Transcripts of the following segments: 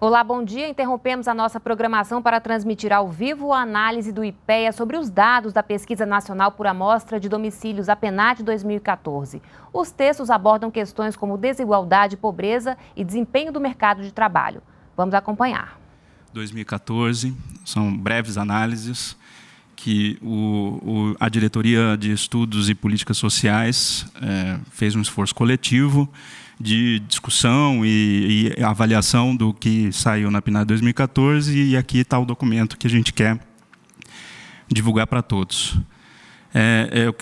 Olá, bom dia. Interrompemos a nossa programação para transmitir ao vivo a análise do IPEA sobre os dados da Pesquisa Nacional por Amostra de Domicílios, a PNAD 2014. Os textos abordam questões como desigualdade, pobreza e desempenho do mercado de trabalho. Vamos acompanhar. 2014, são breves análises que a Diretoria de Estudos e Políticas Sociais fez um esforço coletivo de discussão e avaliação do que saiu na PNAD 2014, e aqui está o documento que a gente quer divulgar para todos. Eu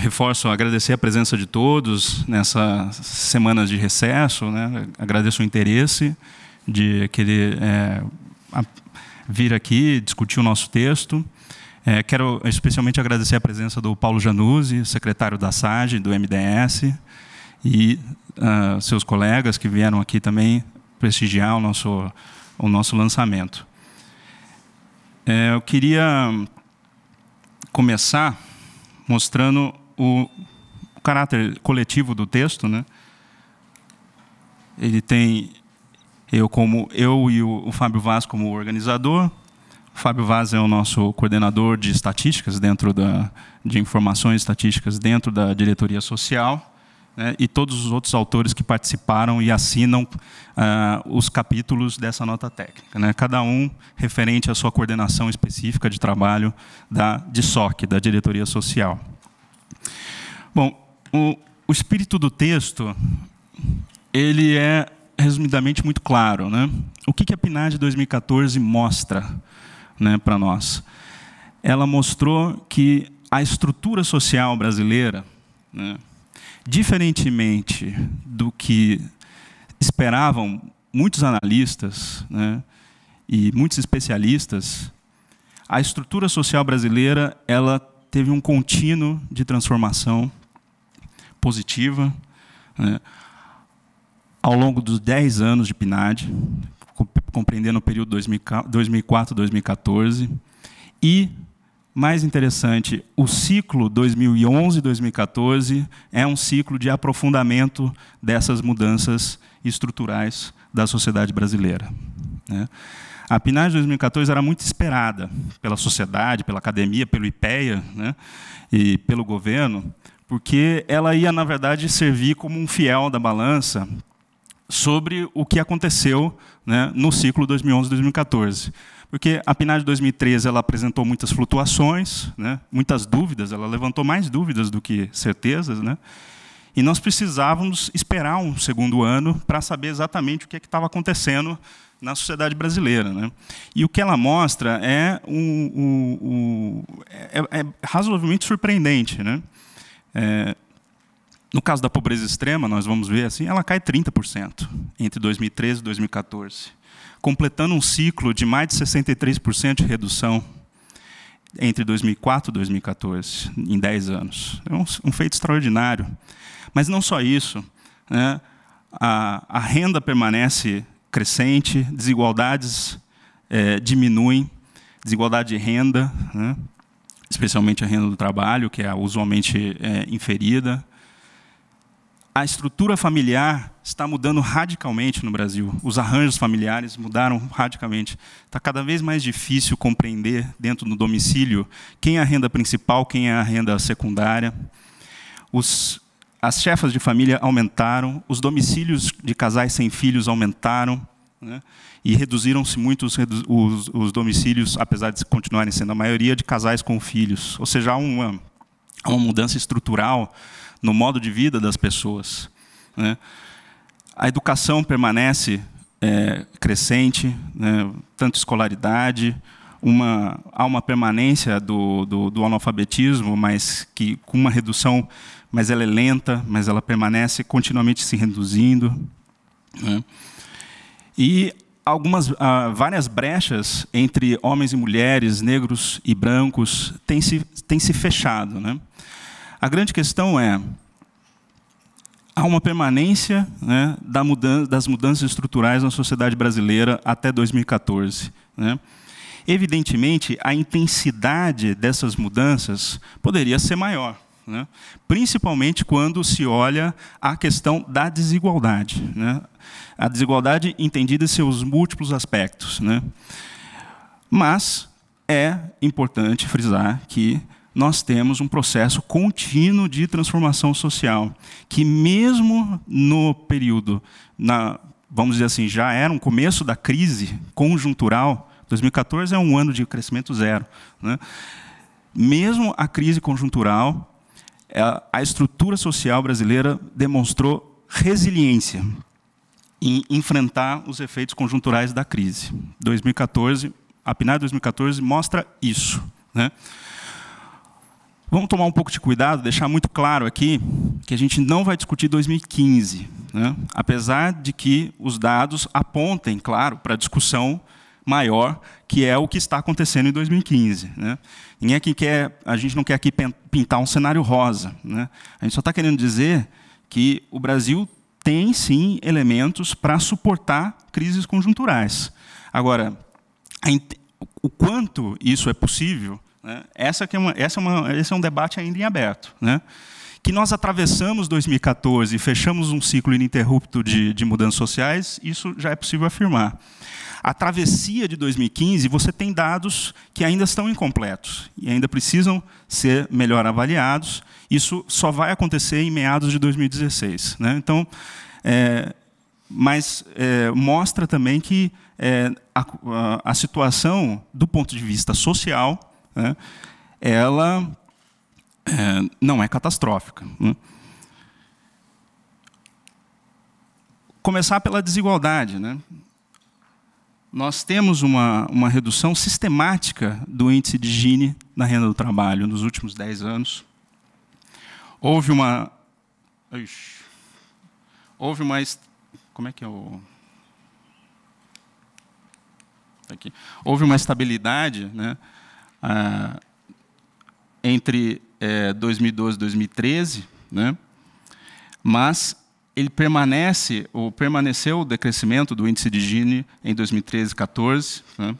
reforço, agradecer a presença de todos nessas semanas de recesso, né? Agradeço o interesse de querer vir aqui discutir o nosso texto. Quero especialmente agradecer a presença do Paulo Januzzi, secretário da SAGE, do MDS, e seus colegas que vieram aqui também prestigiar o nosso lançamento. Eu queria começar mostrando o caráter coletivo do texto, né? Ele tem eu e o Fábio Vaz como organizador. O Fábio Vaz é o nosso coordenador de estatísticas de informações estatísticas dentro da Diretoria Social. Né, e todos os outros autores que participaram e assinam os capítulos dessa nota técnica, né, cada um referente à sua coordenação específica de trabalho de SOC, da Diretoria Social. Bom, o espírito do texto, ele é, resumidamente, muito claro, né? O que a PNAD 2014 mostra, né, para nós? Ela mostrou que a estrutura social brasileira, né, diferentemente do que esperavam muitos analistas, né, e muitos especialistas, a estrutura social brasileira ela teve um contínuo de transformação positiva, né, ao longo dos 10 anos de PNAD, compreendendo o período 2004-2014, e mais interessante, o ciclo 2011-2014 é um ciclo de aprofundamento dessas mudanças estruturais da sociedade brasileira. A PNAD 2014 era muito esperada pela sociedade, pela academia, pelo IPEA, né, e pelo governo, porque ela ia, na verdade, servir como um fiel da balança sobre o que aconteceu, né, no ciclo 2011-2014. Porque a PNAD de 2013 ela apresentou muitas flutuações, né, muitas dúvidas, ela levantou mais dúvidas do que certezas, né, e nós precisávamos esperar um segundo ano para saber exatamente o que estava acontecendo na sociedade brasileira, né. E o que ela mostra é razoavelmente surpreendente, né. No caso da pobreza extrema, nós vamos ver assim, ela cai 30% entre 2013 e 2014, completando um ciclo de mais de 63% de redução entre 2004 e 2014, em 10 anos. É um feito extraordinário. Mas não só isso, né? A renda permanece crescente, desigualdades diminuem, desigualdade de renda, né? Especialmente a renda do trabalho, que é usualmente inferida. A estrutura familiar está mudando radicalmente no Brasil. Os arranjos familiares mudaram radicalmente. Está cada vez mais difícil compreender, dentro do domicílio, quem é a renda principal, quem é a renda secundária. As chefas de família aumentaram, os domicílios de casais sem filhos aumentaram, né, e reduziram-se muito os domicílios, apesar de continuarem sendo a maioria, de casais com filhos. Ou seja, há uma mudança estrutural no modo de vida das pessoas, né? A educação permanece crescente, né? Tanto escolaridade, há uma permanência do analfabetismo, mas com uma redução, mas ela é lenta, mas ela permanece continuamente se reduzindo, né? E várias brechas entre homens e mulheres, negros e brancos, têm se fechado, né? A grande questão é, há uma permanência, né, das mudanças estruturais na sociedade brasileira até 2014. Né? Evidentemente, a intensidade dessas mudanças poderia ser maior, né? Principalmente quando se olha a questão da desigualdade, né? A desigualdade entendida em seus múltiplos aspectos, né? Mas é importante frisar que nós temos um processo contínuo de transformação social, que mesmo no período, vamos dizer assim, já era um começo da crise conjuntural, 2014 é um ano de crescimento zero, né? Mesmo a crise conjuntural, a estrutura social brasileira demonstrou resiliência em enfrentar os efeitos conjunturais da crise. 2014, a PNAD 2014 mostra isso, né? Vamos tomar um pouco de cuidado, deixar muito claro aqui que a gente não vai discutir 2015, né? Apesar de que os dados apontem, claro, para a discussão maior, que é o que está acontecendo em 2015, né? Ninguém aqui quer, a gente não quer aqui pintar um cenário rosa, né? A gente só está querendo dizer que o Brasil tem, sim, elementos para suportar crises conjunturais. Agora, o quanto isso é possível... Esse é um debate ainda em aberto, né? Que nós atravessamos 2014 e fechamos um ciclo ininterrupto de mudanças sociais, isso já é possível afirmar. A travessia de 2015, você tem dados que ainda estão incompletos e ainda precisam ser melhor avaliados. Isso só vai acontecer em meados de 2016, né? Então, mostra também que a situação, do ponto de vista social, ela não é catastrófica, né? Começar pela desigualdade, né? Nós temos uma redução sistemática do índice de Gini na renda do trabalho nos últimos 10 anos. Houve uma estabilidade, né? Entre 2012 e 2013, né? Mas ele permaneceu o decrescimento do índice de Gini em 2013 e 2014. Né?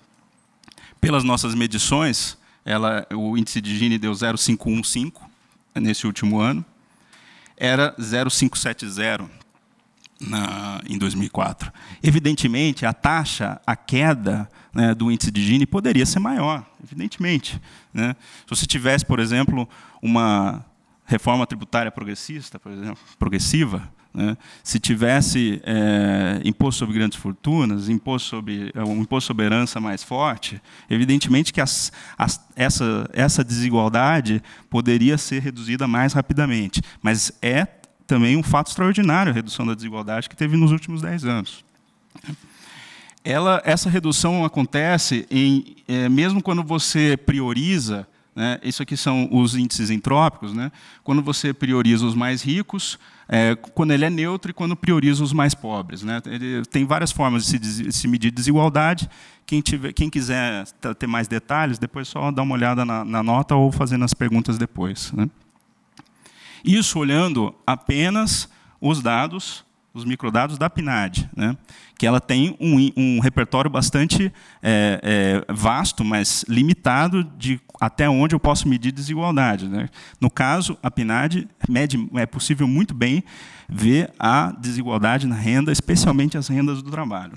Pelas nossas medições, o índice de Gini deu 0,515 nesse último ano, era 0,570 em 2004. Evidentemente, a queda, né, do índice de Gini poderia ser maior, evidentemente, né? Se você tivesse, por exemplo, uma reforma tributária progressista, por exemplo, progressiva, né? Se tivesse imposto sobre grandes fortunas, imposto sobre herança mais forte, evidentemente que essa desigualdade poderia ser reduzida mais rapidamente. Mas é também um fato extraordinário a redução da desigualdade que teve nos últimos 10 anos. Essa redução acontece mesmo quando você prioriza, né, isso aqui são os índices entrópicos, né, quando você prioriza os mais ricos, quando ele é neutro e quando prioriza os mais pobres, né. Tem várias formas de se medir desigualdade. Quem quiser ter mais detalhes, depois só dá uma olhada na nota ou fazendo as perguntas depois, né. Isso olhando apenas os microdados da PNAD, né? Que ela tem um repertório bastante vasto, mas limitado, de até onde eu posso medir desigualdade, né? No caso, a PNAD é possível muito bem ver a desigualdade na renda, especialmente as rendas do trabalho,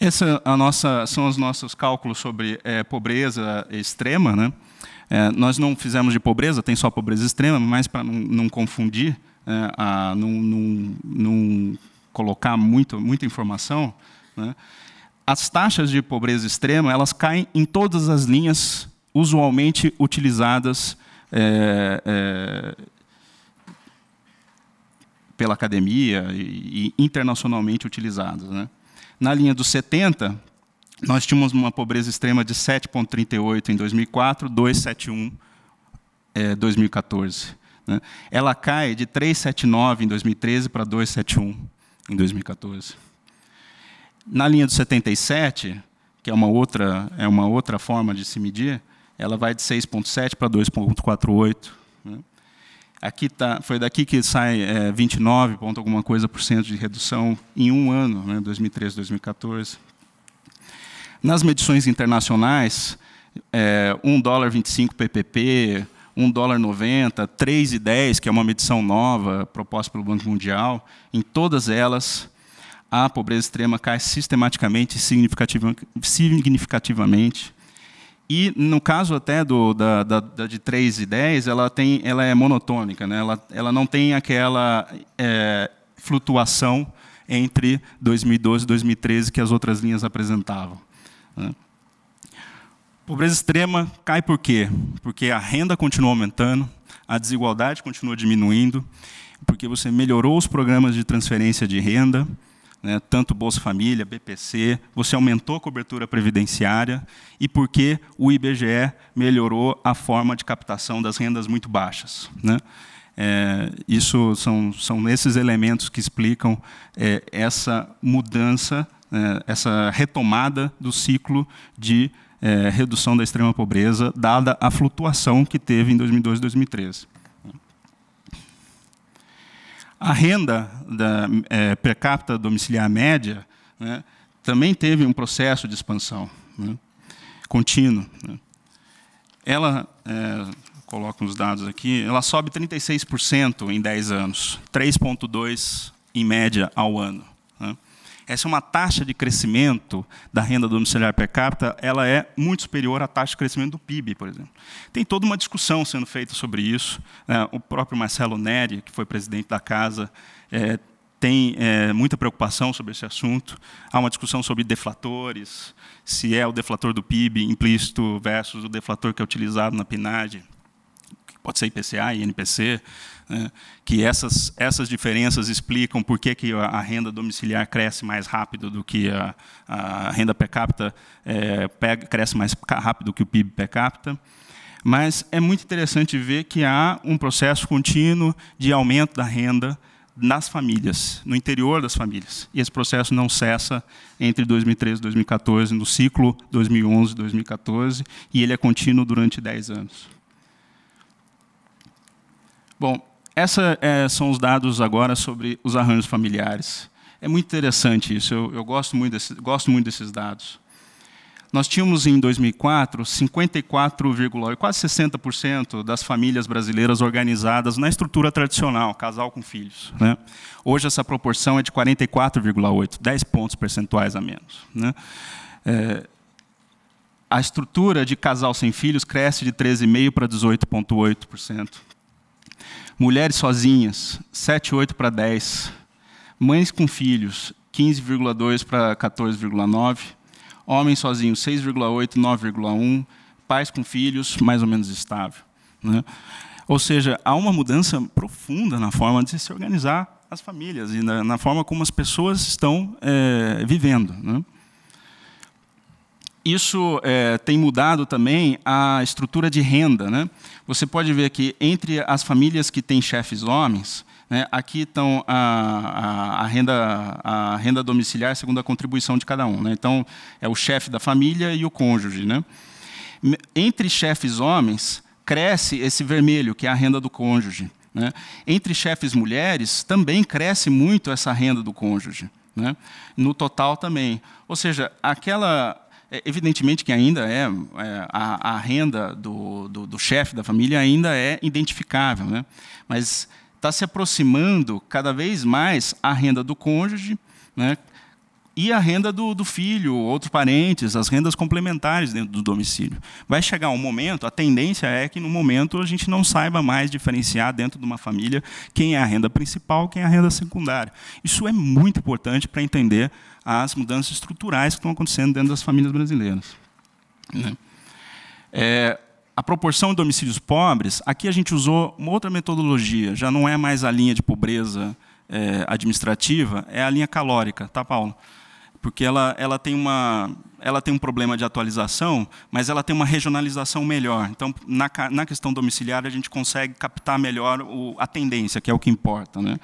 né? São os nossos cálculos sobre pobreza extrema, né? Nós não fizemos de pobreza, tem só pobreza extrema, mas para não confundir, não colocar muita informação, né? As taxas de pobreza extrema, elas caem em todas as linhas usualmente utilizadas pela academia e internacionalmente utilizadas, né? Na linha dos 70, nós tínhamos uma pobreza extrema de 7,38 em 2004, 2,71 em 2014. Né? Ela cai de 3,79 em 2013 para 2,71 em 2014. Na linha do 77, que é uma outra forma de se medir, ela vai de 6,7 para 2,48. Né? Aqui foi daqui que sai 29 ponto alguma coisa por cento de redução em um ano, né, 2013, 2014. Nas medições internacionais, US$1,25 PPP, US$1,90, 3,10, que é uma medição nova proposta pelo Banco Mundial, em todas elas, a pobreza extrema cai sistematicamente e significativamente. E, no caso até de 3,10, ela é monotônica, né? Ela não tem aquela flutuação entre 2012 e 2013 que as outras linhas apresentavam. Pobreza extrema cai por quê? Porque a renda continua aumentando, a desigualdade continua diminuindo, porque você melhorou os programas de transferência de renda, né, tanto Bolsa Família, BPC, você aumentou a cobertura previdenciária e porque o IBGE melhorou a forma de captação das rendas muito baixas. Né? Isso são esses elementos que explicam essa mudança, essa retomada do ciclo de redução da extrema pobreza, dada a flutuação que teve em 2012 e 2013. A renda per capita domiciliar média, né, também teve um processo de expansão, né, contínuo. Né. Ela, coloco os dados aqui, ela sobe 36% em 10 anos, 3,2% em média ao ano. Né. Essa é uma taxa de crescimento da renda domiciliar per capita, ela é muito superior à taxa de crescimento do PIB, por exemplo. Tem toda uma discussão sendo feita sobre isso. O próprio Marcelo Neri, que foi presidente da casa, tem muita preocupação sobre esse assunto. Há uma discussão sobre deflatores, se é o deflator do PIB implícito versus o deflator que é utilizado na PNAD, que pode ser IPCA e INPC. Que essas diferenças explicam por que, a renda domiciliar cresce mais rápido do que a renda per capita, cresce mais rápido que o PIB per capita. Mas é muito interessante ver que há um processo contínuo de aumento da renda nas famílias, no interior das famílias. E esse processo não cessa entre 2013 e 2014, no ciclo 2011-2014, e ele é contínuo durante 10 anos. Bom, esses são os dados agora sobre os arranjos familiares. É muito interessante isso, eu gosto muito desses dados. Nós tínhamos, em 2004, 54,8%, quase 60% das famílias brasileiras organizadas na estrutura tradicional, casal com filhos. Né? Hoje, essa proporção é de 44,8%, 10 pontos percentuais a menos. Né? A estrutura de casal sem filhos cresce de 13,5% para 18,8%. Mulheres sozinhas, 7,8 para 10. Mães com filhos, 15,2 para 14,9. Homens sozinhos, 6,8, 9,1. Pais com filhos, mais ou menos estável. Né? Ou seja, há uma mudança profunda na forma de se organizar as famílias e na forma como as pessoas estão vivendo. Né? Isso tem mudado também a estrutura de renda. Né? Você pode ver que, entre as famílias que têm chefes homens, né, aqui estão a renda domiciliar segundo a contribuição de cada um. Né? Então, é o chefe da família e o cônjuge. Né? Entre chefes homens, cresce esse vermelho, que é a renda do cônjuge. Né? Entre chefes mulheres, também cresce muito essa renda do cônjuge. Né? No total também. Ou seja, aquela... Evidentemente que ainda a renda do chefe da família ainda é identificável, né? Mas está se aproximando cada vez mais a renda do cônjuge, né? E a renda do filho, outros parentes, as rendas complementares dentro do domicílio. Vai chegar um momento, a tendência é que, no momento, a gente não saiba mais diferenciar dentro de uma família quem é a renda principal, quem é a renda secundária. Isso é muito importante para entender as mudanças estruturais que estão acontecendo dentro das famílias brasileiras. A proporção de domicílios pobres, aqui a gente usou uma outra metodologia, já não é mais a linha de pobreza administrativa, é a linha calórica, tá, Paulo? Porque ela tem um problema de atualização, mas ela tem uma regionalização melhor. Então, na questão domiciliar, a gente consegue captar melhor a tendência, que é o que importa. Né?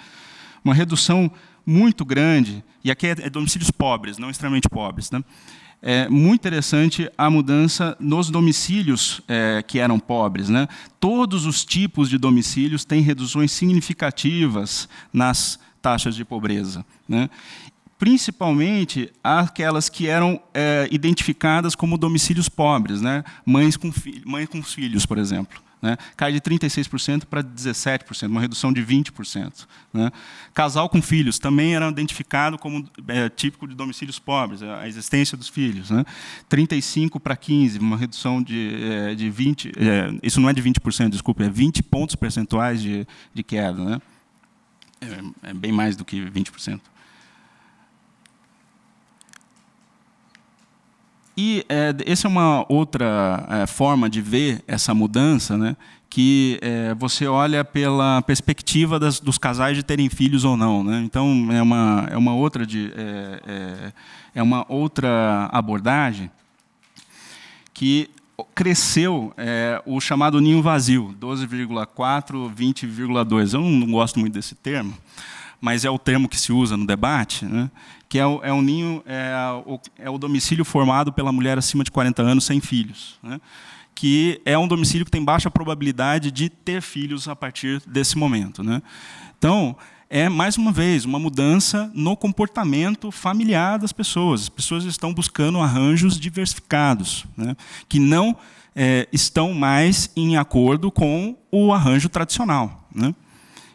Uma redução muito grande, e aqui é domicílios pobres, não extremamente pobres. Né? É muito interessante a mudança nos domicílios que eram pobres. Né? Todos os tipos de domicílios têm reduções significativas nas taxas de pobreza. Né? principalmente aquelas que eram identificadas como domicílios pobres, né? mães com filhos, por exemplo. Né? Cai de 36% para 17%, uma redução de 20%. Né? Casal com filhos também era identificado como típico de domicílios pobres, a existência dos filhos. Né? 35% para 15%, uma redução de 20%. Isso não é de 20%, desculpa, é 20 pontos percentuais de queda. Né? É bem mais do que 20%. E essa é uma outra forma de ver essa mudança, né? Que você olha pela perspectiva dos casais de terem filhos ou não, né? Então é uma outra abordagem que cresceu o chamado ninho vazio, 12,4, 20,2. Eu não gosto muito desse termo, mas é o termo que se usa no debate, né? Que é um ninho, é o domicílio formado pela mulher acima de 40 anos sem filhos, né? Que é um domicílio que tem baixa probabilidade de ter filhos a partir desse momento, né? Então, é, mais uma vez, uma mudança no comportamento familiar das pessoas. As pessoas estão buscando arranjos diversificados, né? Que não estão mais em acordo com o arranjo tradicional, né?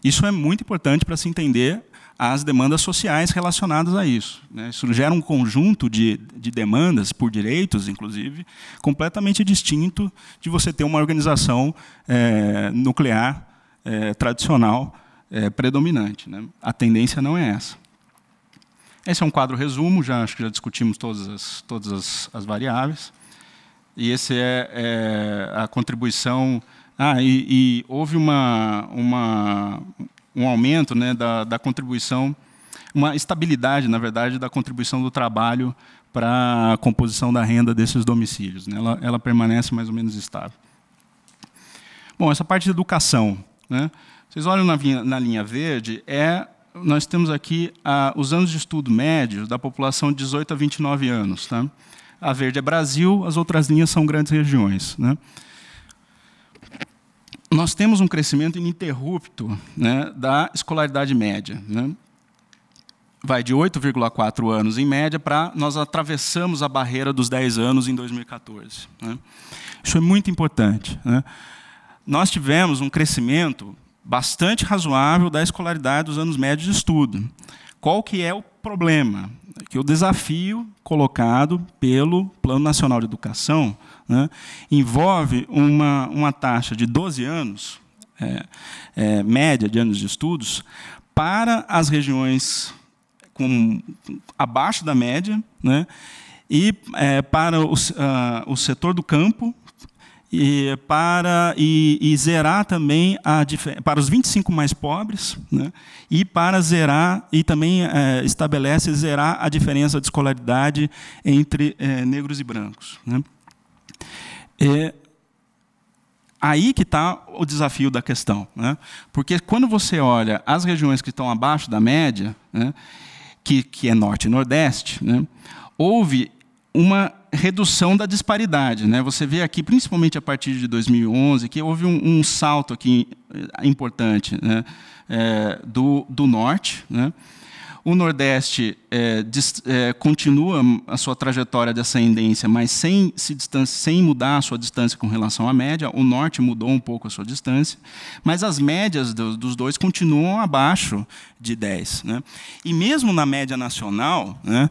Isso é muito importante para se entender as demandas sociais relacionadas a isso, né? Isso gera um conjunto de demandas por direitos, inclusive, completamente distinto de você ter uma organização nuclear tradicional predominante, né? A tendência não é essa. Esse é um quadro resumo, acho que já discutimos todas as variáveis. E essa é a contribuição... E houve um aumento, né, da contribuição, uma estabilidade, na verdade, da contribuição do trabalho para a composição da renda desses domicílios, né? Ela permanece mais ou menos estável. Bom, essa parte de educação, né? Vocês olham na linha verde, nós temos aqui os anos de estudo médios da população de 18 a 29 anos. Tá? A verde é Brasil, as outras linhas são grandes regiões, né? Nós temos um crescimento ininterrupto, né, da escolaridade média, né? Vai de 8,4 anos em média para nós atravessamos a barreira dos 10 anos em 2014. Né? Isso é muito importante, né? Nós tivemos um crescimento bastante razoável da escolaridade dos anos médios de estudo. Qual que é o problema? Que o desafio colocado pelo Plano Nacional de Educação, né, envolve uma taxa de 12 anos, média de anos de estudos, para as regiões abaixo da média, né, e para o setor do campo, e zerar também para os 25 mais pobres, né? E para zerar e também estabelece zerar a diferença de escolaridade entre negros e brancos, né? Aí que está o desafio da questão, né? Porque quando você olha as regiões que estão abaixo da média, né, que é norte e nordeste, né, houve uma redução da disparidade, né? Você vê aqui, principalmente a partir de 2011, que houve um salto aqui importante, né? Do norte, né? O nordeste continua a sua trajetória de ascendência, mas sem mudar a sua distância com relação à média. O norte mudou um pouco a sua distância, mas as médias dos dois continuam abaixo de 10. Né? E mesmo na média nacional, né,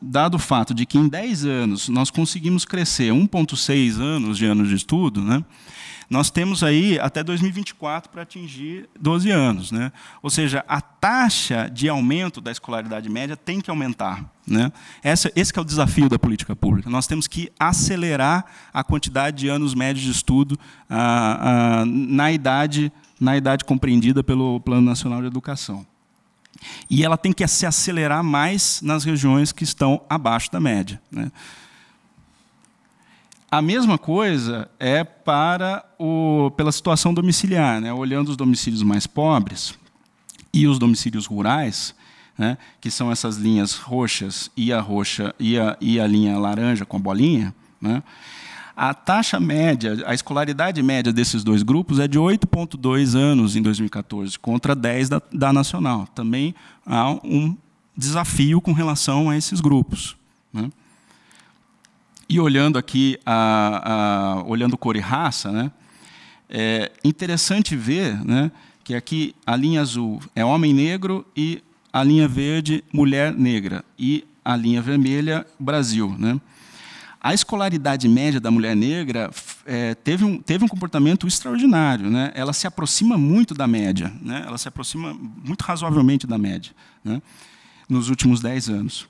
dado o fato de que em 10 anos nós conseguimos crescer 1,6 anos de estudo, né, nós temos aí até 2024 para atingir 12 anos, né? Ou seja, a taxa de aumento da escolaridade média tem que aumentar, né? Esse que é o desafio da política pública. Nós temos que acelerar a quantidade de anos médios de estudo na idade compreendida pelo Plano Nacional de Educação. E ela tem que se acelerar mais nas regiões que estão abaixo da média, né? A mesma coisa é pela situação domiciliar, né? Olhando os domicílios mais pobres e os domicílios rurais, né, que são essas linhas roxas e a linha laranja com a bolinha, né? A taxa média, a escolaridade média desses dois grupos é de 8,2 anos em 2014, contra 10 da nacional. Também há um desafio com relação a esses grupos, né? E olhando aqui, olhando cor e raça, né, é interessante ver, né, que aqui a linha azul é homem negro e a linha verde, mulher negra, e a linha vermelha, Brasil, né? A escolaridade média da mulher negra teve um comportamento extraordinário, né? Ela se aproxima muito da média, né? Ela se aproxima muito razoavelmente da média, né, nos últimos 10 anos.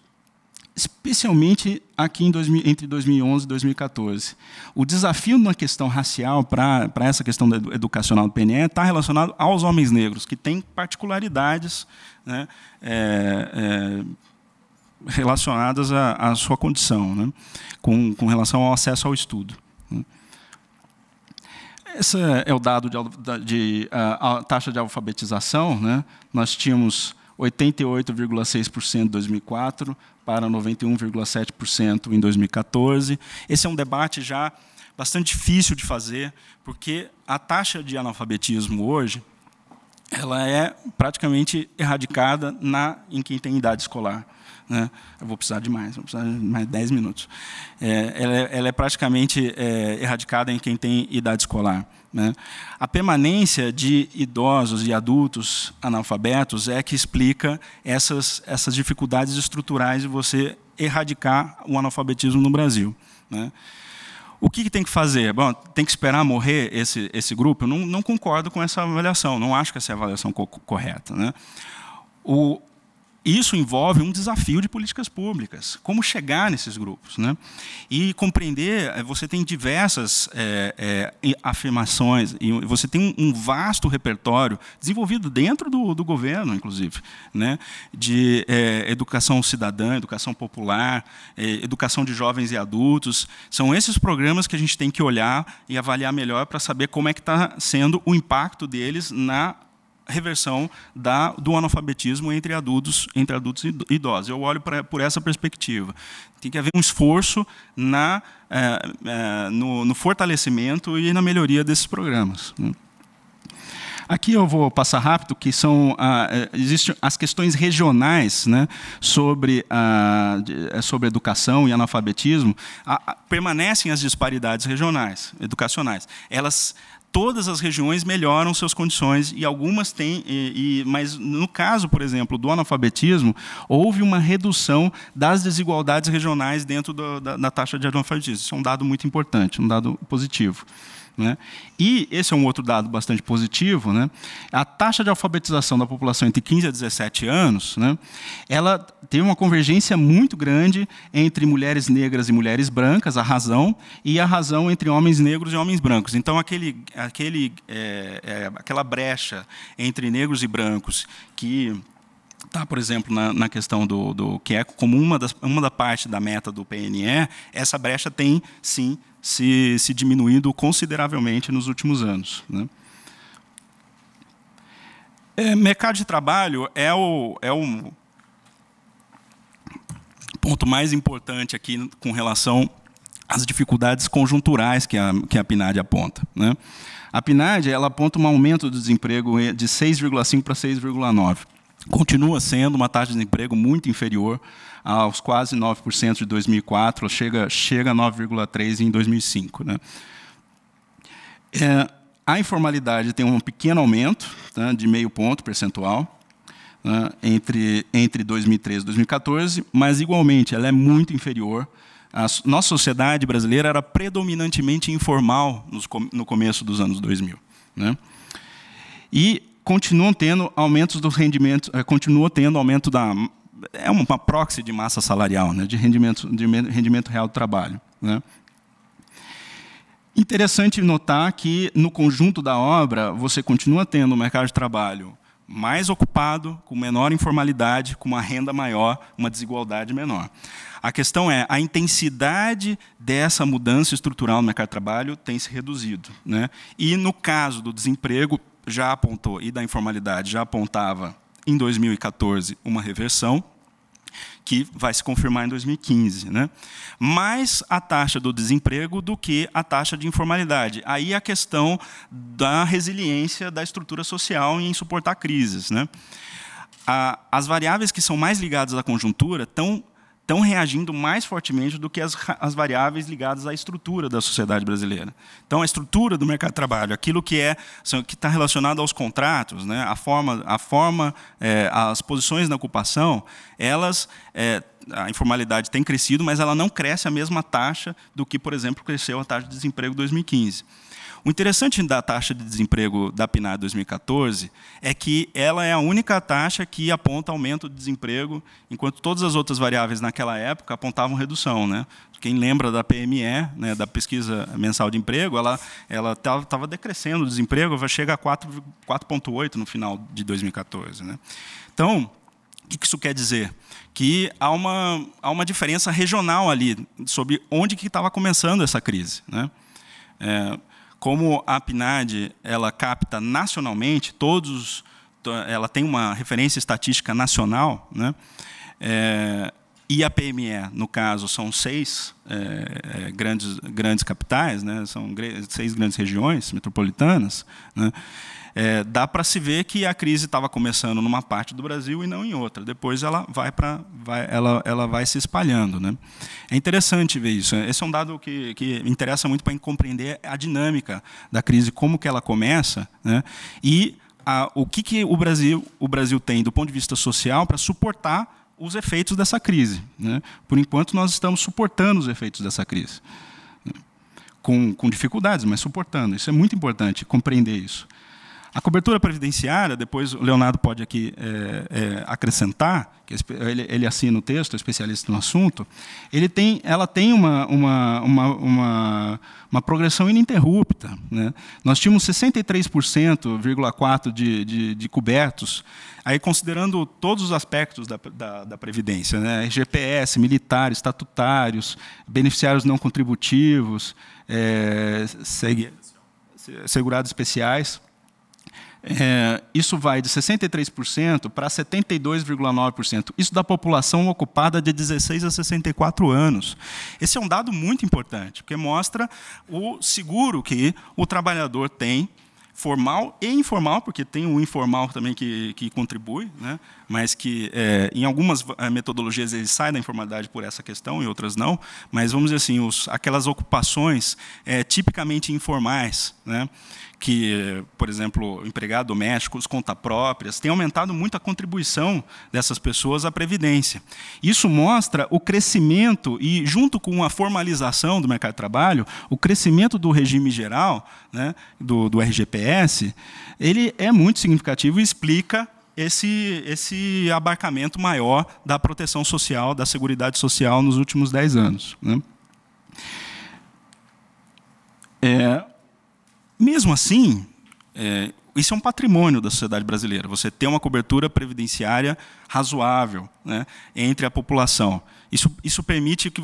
Especialmente aqui entre 2011 e 2014. O desafio na questão racial para essa questão educacional do PNE está relacionado aos homens negros, que têm particularidades, né, relacionadas à sua condição, né, com relação ao acesso ao estudo. Esse é o dado de taxa de alfabetização, né? Nós tínhamos 88,6% em 2004 para 91,7% em 2014. Esse é um debate já bastante difícil de fazer, porque a taxa de analfabetismo hoje ela é praticamente erradicada em quem tem idade escolar, né? Eu vou precisar de mais 10 minutos. Ela é praticamente erradicada em quem tem idade escolar, né? A permanência de idosos e adultos analfabetos é que explica essas dificuldades estruturais de você erradicar o analfabetismo no Brasil, né? O que tem que fazer? Bom, tem que esperar morrer esse grupo? Eu não concordo com essa avaliação, não acho que essa é a avaliação correta, né? Isso envolve um desafio de políticas públicas, como chegar nesses grupos, né? E compreender, você tem diversas afirmações, e você tem um vasto repertório, desenvolvido dentro do governo, inclusive, né? De educação cidadã, educação popular, educação de jovens e adultos. São esses programas que a gente tem que olhar e avaliar melhor para saber como é que está sendo o impacto deles na reversão do analfabetismo entre adultos e idosos. Eu olho por essa perspectiva. Tem que haver um esforço no fortalecimento e na melhoria desses programas. Aqui eu vou passar rápido, que existem as questões regionais, né, sobre educação e analfabetismo. Permanecem as disparidades regionais, educacionais. Todas as regiões melhoram suas condições e algumas têm, mas no caso, por exemplo, do analfabetismo, houve uma redução das desigualdades regionais dentro da taxa de analfabetismo. Isso é um dado muito importante, um dado positivo, né? E esse é um outro dado bastante positivo, né? A taxa de alfabetização da população entre 15 a 17 anos, né, ela teve uma convergência muito grande entre mulheres negras e mulheres brancas, a razão entre homens negros e homens brancos. Então, aquela brecha entre negros e brancos que está, por exemplo, na questão que é como uma parte da meta do PNE, essa brecha tem, sim, se diminuindo consideravelmente nos últimos anos, né? Mercado de trabalho é o ponto mais importante aqui com relação às dificuldades conjunturais que a PNAD aponta, né? A PNAD ela aponta um aumento do desemprego de 6,5 para 6,9. Continua sendo uma taxa de desemprego muito inferior aos quase 9% de 2004, chega a 9,3% em 2005, né? A informalidade tem um pequeno aumento, tá, de 0,5 ponto percentual, né, entre 2013 e 2014, mas, igualmente, ela é muito inferior. A nossa sociedade brasileira era predominantemente informal no começo dos anos 2000, né? E continuam tendo aumentos dos rendimentos, continua tendo aumento é uma proxy de massa salarial, né, de rendimento real do trabalho, né? Interessante notar que, no conjunto da obra, você continua tendo um mercado de trabalho mais ocupado, com menor informalidade, com uma renda maior, uma desigualdade menor. A questão é, a intensidade dessa mudança estrutural no mercado de trabalho tem se reduzido, né? E, no caso do desemprego, já apontou, e da informalidade já apontava em 2014 uma reversão, que vai se confirmar em 2015, né? Mais a taxa do desemprego do que a taxa de informalidade. Aí a questão da resiliência da estrutura social em suportar crises, né? as variáveis que são mais ligadas à conjuntura estão reagindo mais fortemente do que as variáveis ligadas à estrutura da sociedade brasileira. Então, a estrutura do mercado de trabalho, aquilo que está relacionado aos contratos, né, as posições na ocupação, elas... a informalidade tem crescido, mas ela não cresce a mesma taxa do que, por exemplo, cresceu a taxa de desemprego em 2015. O interessante da taxa de desemprego da PNAD 2014 é que ela é a única taxa que aponta aumento de desemprego, enquanto todas as outras variáveis naquela época apontavam redução, né? Quem lembra da PME, né, da Pesquisa Mensal de Emprego, ela estava decrescendo o desemprego, vai chegar a 4,8 no final de 2014, né? Então, o que isso quer dizer? Que há uma diferença regional ali, sobre onde que estava começando essa crise, né? Como a PNAD ela capta nacionalmente, ela tem uma referência estatística nacional, né? E a PME, no caso, são seis grandes capitais, né? São seis grandes regiões metropolitanas, né? Dá para se ver que a crise estava começando numa parte do Brasil e não em outra. Depois ela vai se espalhando, né? É interessante ver isso. Esse é um dado que interessa muito para compreender a dinâmica da crise, como que ela começa, né? E o que o Brasil tem do ponto de vista social para suportar os efeitos dessa crise, né? Por enquanto, nós estamos suportando os efeitos dessa crise. Com dificuldades, mas suportando. Isso é muito importante, compreender isso. A cobertura previdenciária, depois o Leonardo pode aqui acrescentar, que ele assina o texto, é especialista no assunto, ela tem uma progressão ininterrupta, né? Nós tínhamos 63,4% de cobertos, aí considerando todos os aspectos da Previdência, né? RGPS, militares, estatutários, beneficiários não contributivos, segurados especiais. Isso vai de 63% para 72,9%. Isso da população ocupada de 16 a 64 anos. Esse é um dado muito importante, porque mostra o seguro que o trabalhador tem, formal e informal, porque tem o informal também que contribui, né? Mas que, em algumas metodologias, ele sai da informalidade por essa questão, em outras não, mas, vamos dizer assim, aquelas ocupações tipicamente informais, né? Que, por exemplo, empregado doméstico, os contas próprias, tem aumentado muito a contribuição dessas pessoas à Previdência. Isso mostra o crescimento, e junto com a formalização do mercado de trabalho, o crescimento do regime geral, né, do RGPS, ele é muito significativo e explica esse abarcamento maior da proteção social, da seguridade social nos últimos 10 anos, né? Mesmo assim, isso é um patrimônio da sociedade brasileira, você ter uma cobertura previdenciária razoável, né, entre a população. Isso permite que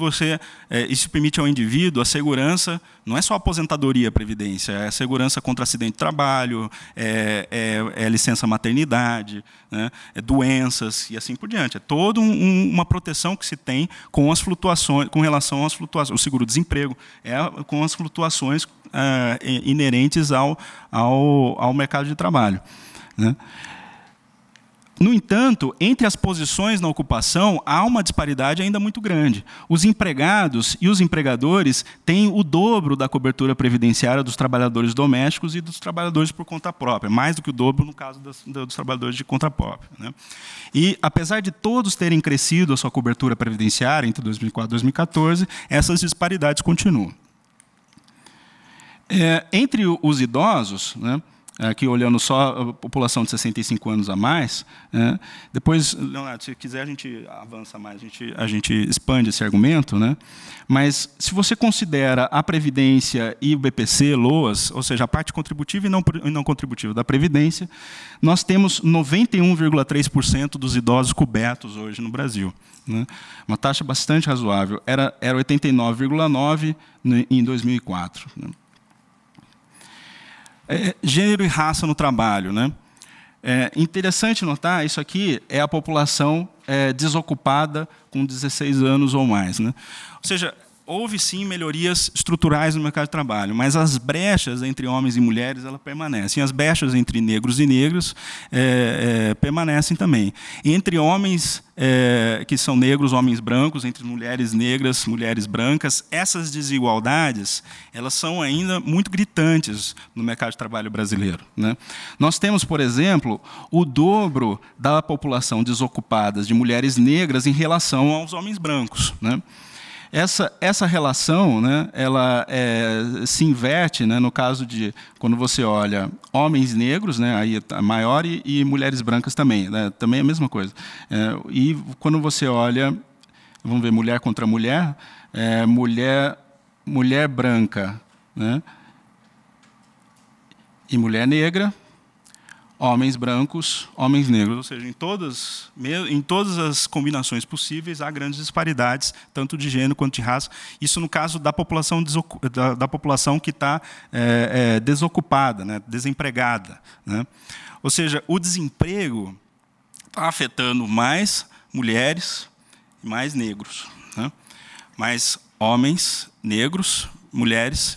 isso permite ao indivíduo a segurança, não é só a aposentadoria, a previdência, é a segurança contra acidente de trabalho, é licença maternidade, né, é doenças e assim por diante. É toda uma proteção que se tem com as flutuações, com relação às flutuações, o seguro-desemprego, com as flutuações inerentes ao mercado de trabalho, né? No entanto, entre as posições na ocupação, há uma disparidade ainda muito grande. Os empregados e os empregadores têm o dobro da cobertura previdenciária dos trabalhadores domésticos e dos trabalhadores por conta própria, mais do que o dobro no caso dos trabalhadores de conta própria, né? E, apesar de todos terem crescido a sua cobertura previdenciária entre 2004 e 2014, essas disparidades continuam. Entre os idosos, né, aqui olhando só a população de 65 anos a mais, né, depois, Leonardo, se quiser a gente avança mais, a gente expande esse argumento, né, mas se você considera a Previdência e o BPC, LOAS, ou seja, a parte contributiva e não contributiva da Previdência, nós temos 91,3% dos idosos cobertos hoje no Brasil, né, uma taxa bastante razoável, era 89,9% em 2004, né. Gênero e raça no trabalho, né? É interessante notar, isso aqui é a população desocupada com 16 anos ou mais, né? Ou seja, houve sim melhorias estruturais no mercado de trabalho, mas as brechas entre homens e mulheres elas permanecem, as brechas entre negros e negras permanecem também. Entre homens que são negros, homens brancos, entre mulheres negras, mulheres brancas, essas desigualdades elas são ainda muito gritantes no mercado de trabalho brasileiro, né? Nós temos, por exemplo, o dobro da população desocupada de mulheres negras em relação aos homens brancos, né? Essa relação, né, ela se inverte, né, no caso de quando você olha homens negros, né, aí é maior, e mulheres brancas também, né, também é a mesma coisa. E quando você olha, vamos ver, mulher contra mulher, mulher branca, né, e mulher negra, homens brancos, homens negros, ou seja, em todas as combinações possíveis há grandes disparidades, tanto de gênero quanto de raça. Isso no caso da população, que está desocupada, né, desempregada, né? Ou seja, o desemprego está afetando mais mulheres e mais negros, né? Mais homens negros, mulheres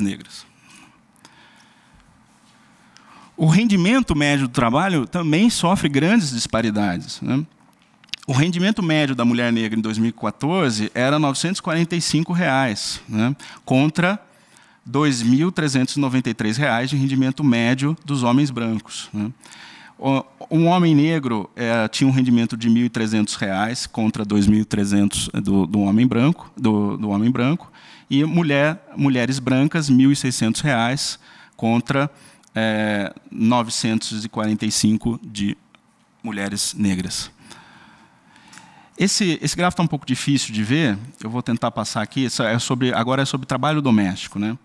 negras. O rendimento médio do trabalho também sofre grandes disparidades, né? O rendimento médio da mulher negra em 2014 era R$ 945,00, né, contra R$ 2.393,00 de rendimento médio dos homens brancos, né? Um homem negro tinha um rendimento de R$ 1.300,00 contra R$ 2.300,00 do homem branco, e mulheres brancas R$ 1.600,00 contra 945 de mulheres negras. Esse gráfico está um pouco difícil de ver, eu vou tentar passar aqui, agora é sobre trabalho doméstico, né?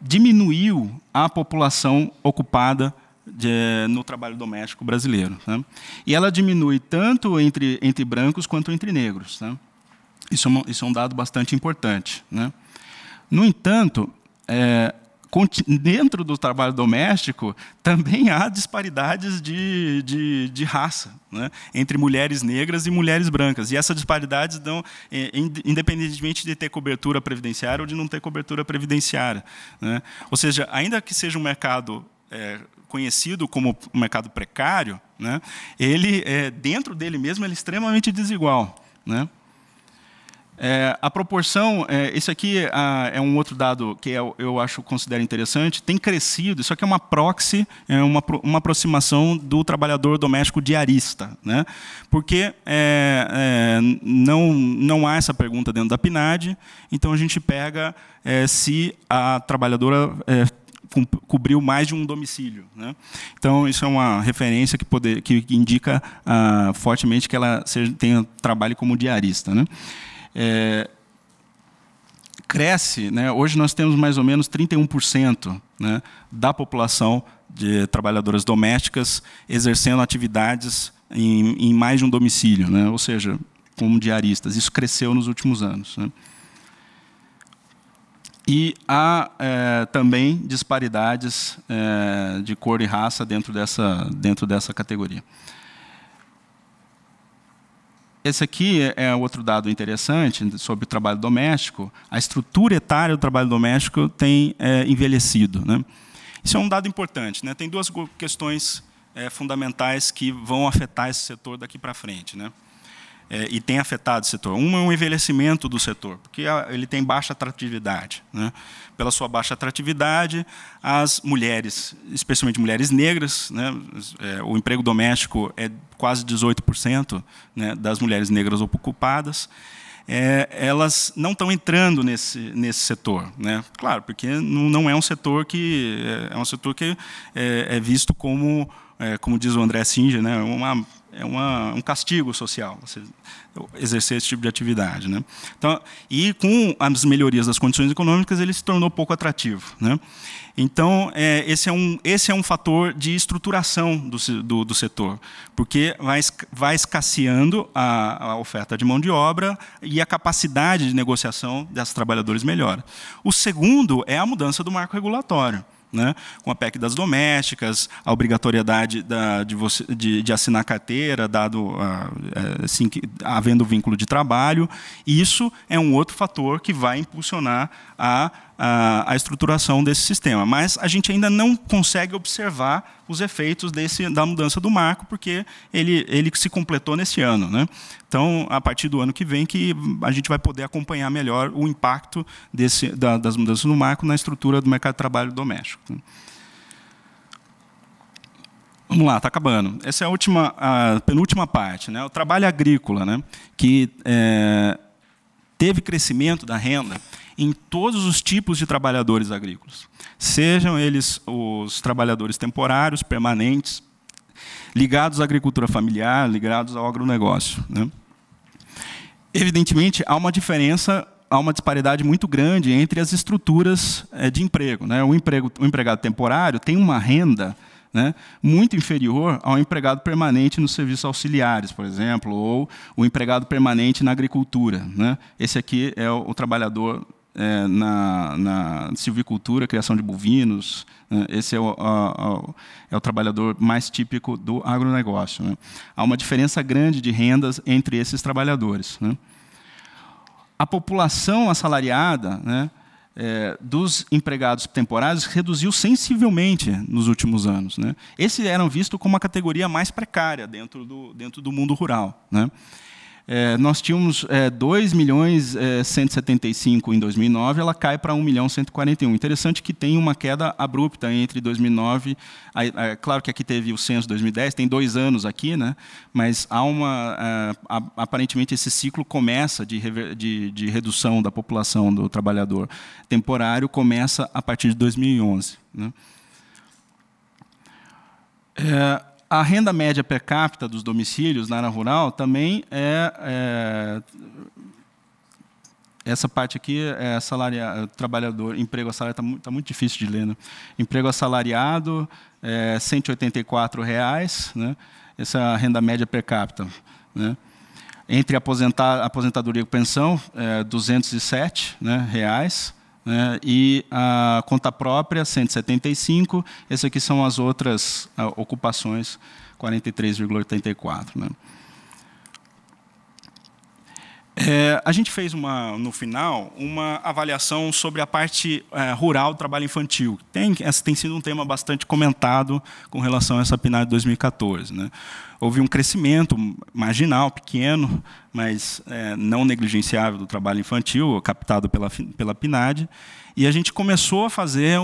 Diminuiu a população ocupada no trabalho doméstico brasileiro, né? E ela diminui tanto entre brancos quanto entre negros, né? Isso é um dado bastante importante, né? No entanto, dentro do trabalho doméstico, também há disparidades de raça, né, entre mulheres negras e mulheres brancas. E essas disparidades dão, independentemente de ter cobertura previdenciária ou de não ter cobertura previdenciária, né? Ou seja, ainda que seja um mercado conhecido como um mercado precário, né, ele, dentro dele mesmo, ele é extremamente desigual, né? A proporção, isso aqui é um outro dado que eu considero interessante, tem crescido, isso aqui é uma proxy, uma aproximação do trabalhador doméstico diarista, né? Porque não há essa pergunta dentro da PNAD, então a gente pega se a trabalhadora cobriu mais de um domicílio, né? Então, isso é uma referência que indica fortemente que ela tenha trabalho como diarista, né? Cresce, né? Hoje nós temos mais ou menos 31%, né, da população de trabalhadoras domésticas exercendo atividades em mais de um domicílio, né? Ou seja, como diaristas. Isso cresceu nos últimos anos, né? E há também disparidades de cor e raça dentro dessa categoria. Esse aqui é outro dado interessante sobre o trabalho doméstico. A estrutura etária do trabalho doméstico tem envelhecido, né? Isso é um dado importante, né? Tem duas questões fundamentais que vão afetar esse setor daqui para frente, né? E tem afetado o setor. Uma é o envelhecimento do setor, porque ele tem baixa atratividade, né? Pela sua baixa atratividade, as mulheres, especialmente mulheres negras, né, o emprego doméstico é quase 18%, né, das mulheres negras ocupadas, elas não estão entrando nesse setor, né? Claro, porque não é um setor que é visto como, como diz o André Singer, né, um castigo social, você exercer esse tipo de atividade, né? Então, e com as melhorias das condições econômicas, ele se tornou pouco atrativo, né? Então, esse é um fator de estruturação do setor, porque vai escasseando a oferta de mão de obra e a capacidade de negociação desses trabalhadores melhora. O segundo é a mudança do marco regulatório, né? Com a PEC das domésticas, a obrigatoriedade de assinar carteira, dado assim, havendo vínculo de trabalho. Isso é um outro fator que vai impulsionar a estruturação desse sistema. Mas a gente ainda não consegue observar os efeitos da mudança do marco, porque ele se completou nesse ano, né? Então, a partir do ano que vem, que a gente vai poder acompanhar melhor o impacto das mudanças no marco na estrutura do mercado de trabalho doméstico. Vamos lá, está acabando. Essa é a penúltima parte, né? O trabalho agrícola, né? Que teve crescimento da renda em todos os tipos de trabalhadores agrícolas, sejam eles os trabalhadores temporários, permanentes, ligados à agricultura familiar, ligados ao agronegócio, né? Evidentemente, há uma diferença, há uma disparidade muito grande entre as estruturas de emprego, né? O empregado temporário tem uma renda, né, muito inferior ao empregado permanente nos serviços auxiliares, por exemplo, ou o empregado permanente na agricultura, né? Esse aqui é o trabalhador na silvicultura, criação de bovinos, né? Esse é o trabalhador mais típico do agronegócio, né? Há uma diferença grande de rendas entre esses trabalhadores, né? A população assalariada, né, dos empregados temporários reduziu sensivelmente nos últimos anos, né? Esses eram vistos como a categoria mais precária dentro do mundo rural, né? Nós tínhamos 2.175.000 em 2009, ela cai para 1.141.000. Interessante que tem uma queda abrupta entre 2009... claro que aqui teve o censo 2010, tem 2 anos aqui, né? Mas há aparentemente esse ciclo começa de redução da população do trabalhador temporário, começa a partir de 2011, né? A renda média per capita dos domicílios na área rural também essa parte aqui é salário, trabalhador, emprego assalariado, está muito difícil de ler, né? Emprego assalariado, R$ 184,00, né? Essa é a renda média per capita, né? Entre aposentadoria e pensão, R$ 207,00, né? E a conta própria, 175. Essas aqui são as outras ocupações, 43,84, né? A gente fez, no final, uma avaliação sobre a parte rural do trabalho infantil. Tem sido um tema bastante comentado com relação a essa PNAD de 2014, né? Houve um crescimento marginal, pequeno, mas não negligenciável do trabalho infantil, captado pela PNAD. E a gente começou a fazer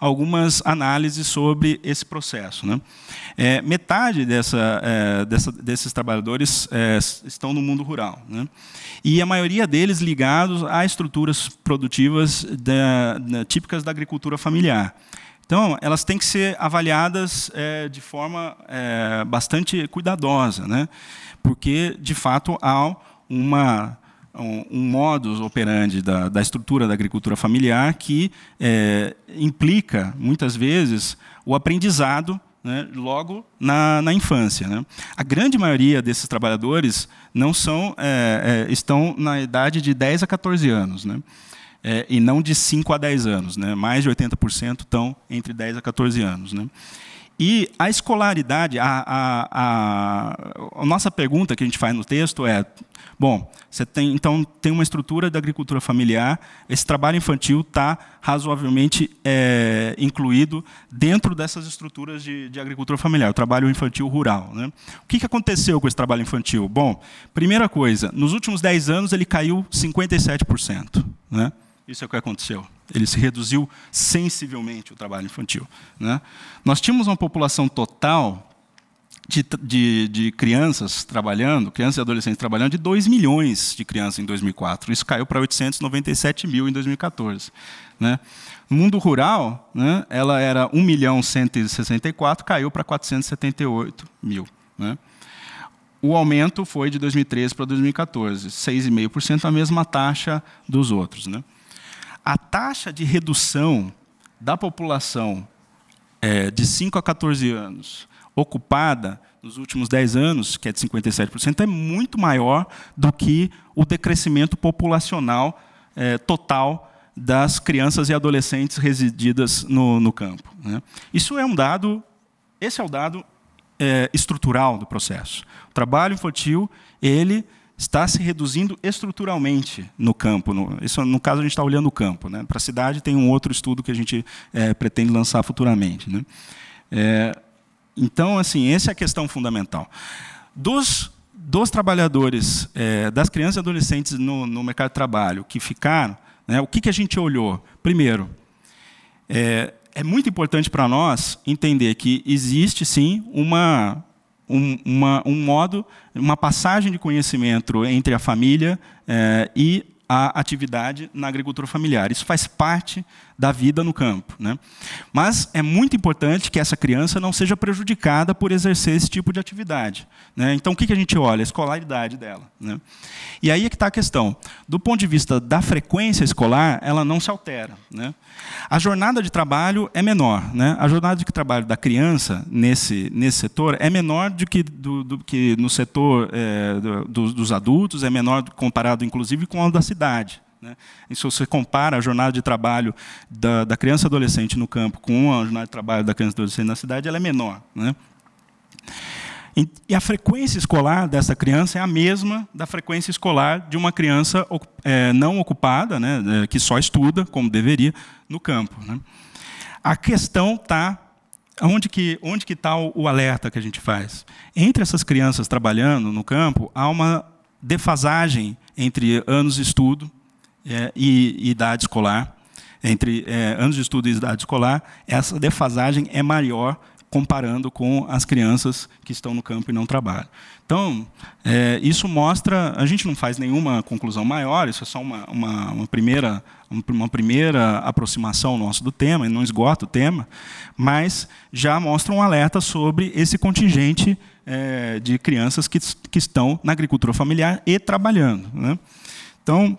algumas análises sobre esse processo, né? Metade desses trabalhadores estão no mundo rural, né? E a maioria deles ligados a estruturas produtivas típicas da agricultura familiar. Então, elas têm que ser avaliadas de forma bastante cuidadosa, né? Porque, de fato, há um modus operandi da estrutura da agricultura familiar que implica, muitas vezes, o aprendizado, né, logo na infância, né? A grande maioria desses trabalhadores não são, estão na idade de 10 a 14 anos, né? E não de 5 a 10 anos, né? Mais de 80% estão entre 10 a 14 anos, né? E a escolaridade, a nossa pergunta que a gente faz no texto é: bom, você tem uma estrutura da agricultura familiar, esse trabalho infantil está razoavelmente incluído dentro dessas estruturas de agricultura familiar, o trabalho infantil rural, né? O que aconteceu com esse trabalho infantil? Bom, primeira coisa, nos últimos 10 anos ele caiu 57%, né? Isso é o que aconteceu. Ele se reduziu sensivelmente, o trabalho infantil, né? Nós tínhamos uma população total de crianças trabalhando, crianças e adolescentes trabalhando, de 2 milhões de crianças em 2004. Isso caiu para 897.000 em 2014, né? No mundo rural, né, ela era 1.164.000, caiu para 478.000, né? O aumento foi de 2013 para 2014, 6,5%, a mesma taxa dos outros, né? A taxa de redução da população de 5 a 14 anos ocupada nos últimos 10 anos, que é de 57%, é muito maior do que o decrescimento populacional total das crianças e adolescentes resididas no campo, né? Isso é um dado, esse é o dado estrutural do processo. O trabalho infantil, ele está se reduzindo estruturalmente no campo. Isso, no caso, a gente está olhando o campo, né? Para a cidade tem um outro estudo que a gente pretende lançar futuramente, né? Então, assim, essa é a questão fundamental. Dos trabalhadores, das crianças e adolescentes no mercado de trabalho que ficaram, né, o que a gente olhou? Primeiro, é muito importante para nós entender que existe, sim, uma passagem de conhecimento entre a família e a atividade na agricultura familiar. Isso faz parte da vida no campo, né? Mas é muito importante que essa criança não seja prejudicada por exercer esse tipo de atividade, né? Então, o que a gente olha? A escolaridade dela, né? E aí é que está a questão. Do ponto de vista da frequência escolar, ela não se altera, né? A jornada de trabalho é menor, né? A jornada de trabalho da criança nesse setor é menor do que no setor dos adultos, é menor comparado, inclusive, com a da cidade, né? E se você compara a jornada de trabalho da criança e adolescente no campo com a jornada de trabalho da criança e adolescente na cidade, ela é menor, né? E a frequência escolar dessa criança é a mesma da frequência escolar de uma criança não ocupada, né, que só estuda, como deveria, no campo, né? A questão está... Onde que está o alerta que a gente faz? Entre essas crianças trabalhando no campo, há uma defasagem entre anos de estudo e idade escolar. Entre anos de estudo e idade escolar, essa defasagem é maior comparando com as crianças que estão no campo e não trabalham. Então, isso mostra... A gente não faz nenhuma conclusão maior, isso é só uma primeira aproximação nossa do tema, e não esgota o tema, mas já mostra um alerta sobre esse contingente de crianças que estão na agricultura familiar e trabalhando, né? Então,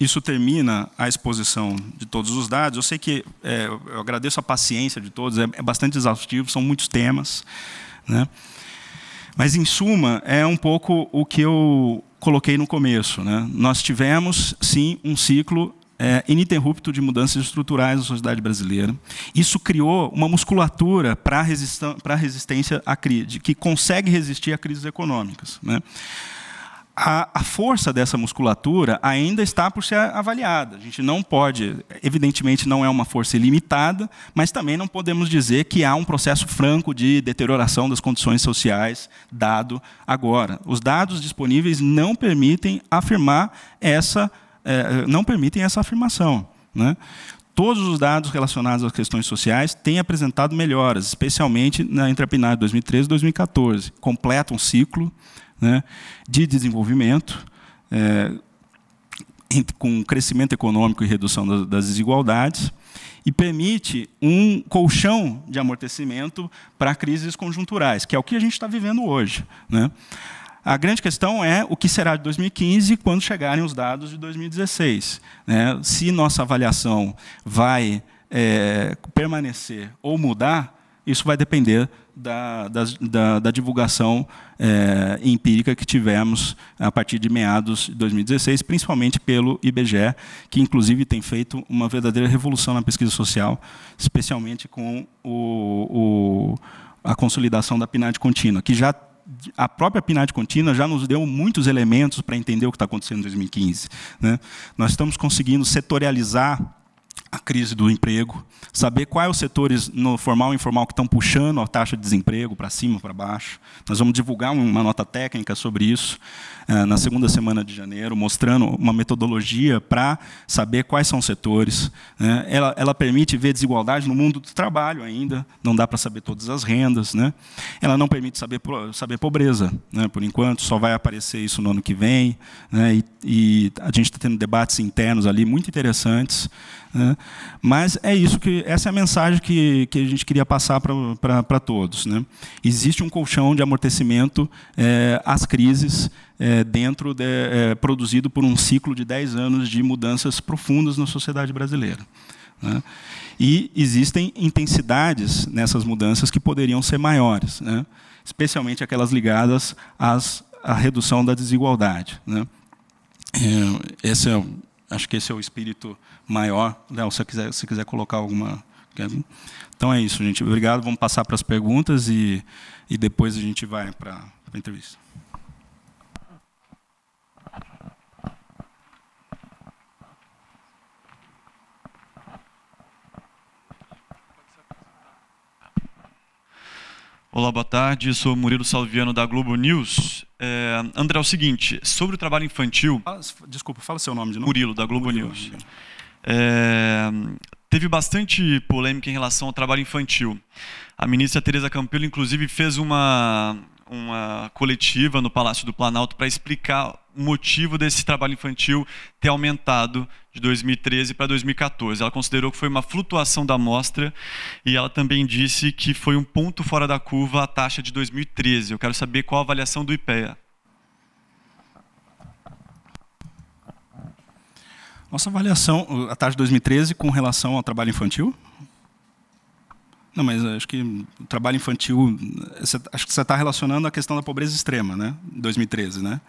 isso termina a exposição de todos os dados. Eu sei que eu agradeço a paciência de todos, é bastante exaustivo, são muitos temas, né? Mas, em suma, é um pouco o que eu coloquei no começo, né? Nós tivemos, sim, um ciclo ininterrupto de mudanças estruturais na sociedade brasileira. Isso criou uma musculatura para a resistência à crise, que consegue resistir a crises econômicas, né? A força dessa musculatura ainda está por ser avaliada. A gente não pode, evidentemente, não é uma força ilimitada, mas também não podemos dizer que há um processo franco de deterioração das condições sociais dado agora. Os dados disponíveis não permitem afirmar essa afirmação, né? Todos os dados relacionados às questões sociais têm apresentado melhoras, especialmente entre a PNAD de 2013 e 2014. Completa um ciclo, né, de desenvolvimento, com crescimento econômico e redução das desigualdades, e permite um colchão de amortecimento para crises conjunturais, que é o que a gente está vivendo hoje, né? A grande questão é o que será de 2015 quando chegarem os dados de 2016, né? Se nossa avaliação vai permanecer ou mudar, isso vai depender da divulgação empírica que tivemos a partir de meados de 2016, principalmente pelo IBGE, que, inclusive, tem feito uma verdadeira revolução na pesquisa social, especialmente com a consolidação da PNAD Contínua, que já... A própria PNAD Contínua já nos deu muitos elementos para entender o que está acontecendo em 2015, né? Nós estamos conseguindo setorializar a crise do emprego, saber quais os setores no formal e informal que estão puxando a taxa de desemprego para cima, para baixo. Nós vamos divulgar uma nota técnica sobre isso na segunda semana de janeiro, mostrando uma metodologia para saber quais são os setores, né? Ela permite ver desigualdade no mundo do trabalho ainda, não dá para saber todas as rendas, né? Ela não permite saber pobreza, né? Por enquanto, só vai aparecer isso no ano que vem, né? E a gente está tendo debates internos ali muito interessantes, né? Mas é isso que essa é a mensagem que a gente queria passar para todos, né? Existe um colchão de amortecimento às crises produzido por um ciclo de 10 anos de mudanças profundas na sociedade brasileira, né? E existem intensidades nessas mudanças que poderiam ser maiores, né? Especialmente aquelas ligadas à redução da desigualdade, né? Esse é, acho que esse é o espírito maior. Léo, se quiser colocar alguma... Então é isso, gente. Obrigado. Vamos passar para as perguntas e depois a gente vai para a entrevista. Olá, boa tarde. Sou Murilo Salviano, da Globo News. André, é o seguinte, sobre o trabalho infantil... Desculpa, fala seu nome de novo. Murilo, da Globo News. Teve bastante polêmica em relação ao trabalho infantil. A ministra Tereza Campelo, inclusive, fez uma coletiva no Palácio do Planalto para explicar o motivo desse trabalho infantil ter aumentado de 2013 para 2014. Ela considerou que foi uma flutuação da amostra e ela também disse que foi um ponto fora da curva a taxa de 2013. Eu quero saber qual a avaliação do IPEA. Nossa avaliação, a taxa de 2013 com relação ao trabalho infantil? Não, mas acho que o trabalho infantil, acho que você está relacionando a questão da pobreza extrema, né? 2013, né?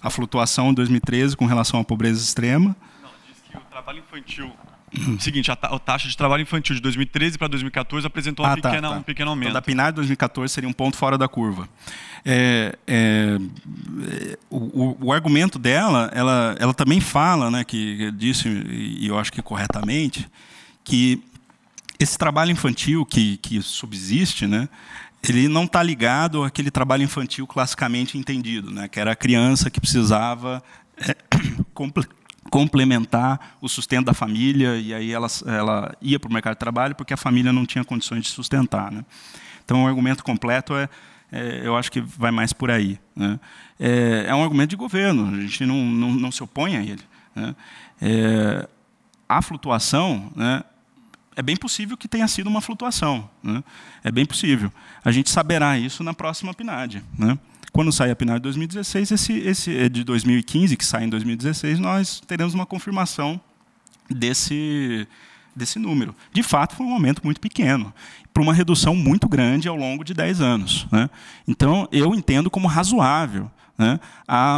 A flutuação em 2013 com relação à pobreza extrema. Não, diz que o trabalho infantil... Seguinte, a taxa de trabalho infantil de 2013 para 2014 apresentou um pequeno aumento. Então, da PNAD de 2014 seria um ponto fora da curva. O argumento dela, ela também fala, né, que disse, e eu acho que corretamente, que esse trabalho infantil que subsiste, né, ele não está ligado àquele trabalho infantil classicamente entendido, né, que era a criança que precisava complementar o sustento da família, e aí ela ia para o mercado de trabalho porque a família não tinha condições de sustentar, né? Então, o argumento completo eu acho que vai mais por aí, né? É um argumento de governo, a gente não se opõe a ele, né? A flutuação, né, é bem possível que tenha sido uma flutuação, né? É bem possível. A gente saberá isso na próxima PNAD, né? Quando sair a PNAD de 2016, esse de 2015, que sai em 2016, nós teremos uma confirmação desse número. De fato, foi um aumento muito pequeno, para uma redução muito grande ao longo de 10 anos, né? Então, eu entendo como razoável, né,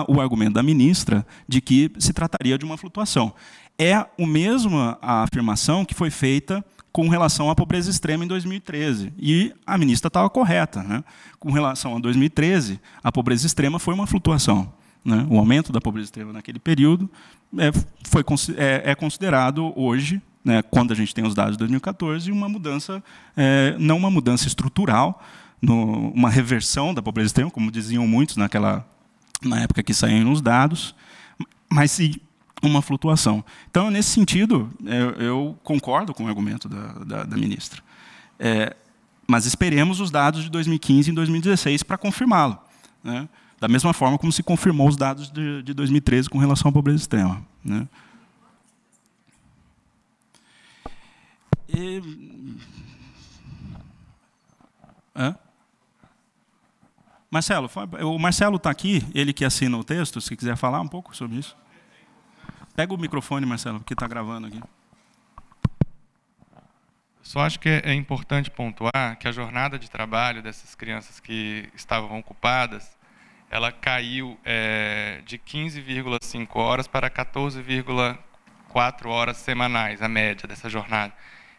o argumento da ministra de que se trataria de uma flutuação. É a mesma afirmação que foi feita com relação à pobreza extrema em 2013. E a ministra estava correta, né? Com relação a 2013, a pobreza extrema foi uma flutuação, né? O aumento da pobreza extrema naquele período é considerado hoje, né, quando a gente tem os dados de 2014, uma mudança, não uma mudança estrutural, uma reversão da pobreza extrema, como diziam muitos na época que saíram os dados, mas sim uma flutuação. Então, nesse sentido, eu concordo com o argumento da ministra. Mas esperemos os dados de 2015 e 2016 para confirmá-lo, né? Da mesma forma como se confirmou os dados de 2013 com relação à pobreza extrema, né? Marcelo, o Marcelo está aqui, ele que assina o texto, se quiser falar um pouco sobre isso. Pega o microfone, Marcelo, porque está gravando aqui. Só acho que é importante pontuar que a jornada de trabalho dessas crianças que estavam ocupadas, ela caiu de 15,5 horas para 14,4 horas semanais, a média dessa jornada.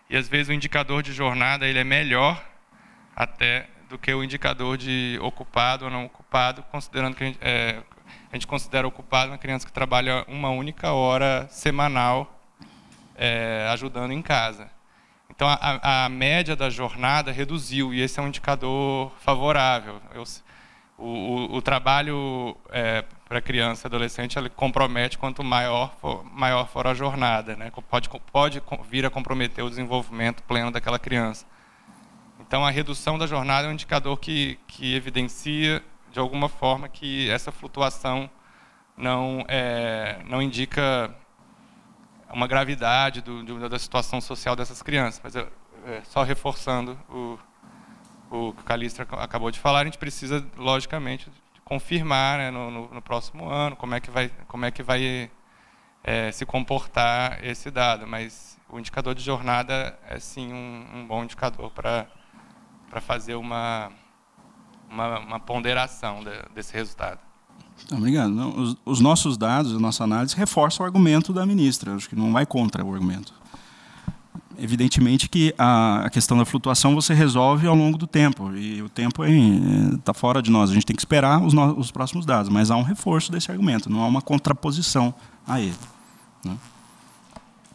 E, às vezes, o indicador de jornada ele é melhor até do que o indicador de ocupado ou não ocupado, considerando que a gente considera ocupado uma criança que trabalha uma única hora semanal ajudando em casa. Então, a média da jornada reduziu, e esse é um indicador favorável. O trabalho para criança e adolescente ele compromete quanto maior for a jornada, né? Pode vir a comprometer o desenvolvimento pleno daquela criança. Então, a redução da jornada é um indicador que evidencia de alguma forma que essa flutuação não indica uma gravidade da situação social dessas crianças. Mas só reforçando o que o Calistra acabou de falar, a gente precisa, logicamente, confirmar, né, no próximo ano como é que vai se comportar esse dado. Mas o indicador de jornada é, sim, um bom indicador para fazer uma ponderação desse resultado. Obrigado. Não, os nossos dados, a nossa análise, reforça o argumento da ministra. Acho que não vai contra o argumento. Evidentemente que a questão da flutuação você resolve ao longo do tempo. E o tempo está fora de nós. A gente tem que esperar os próximos dados. Mas há um reforço desse argumento. Não há uma contraposição a ele. Né?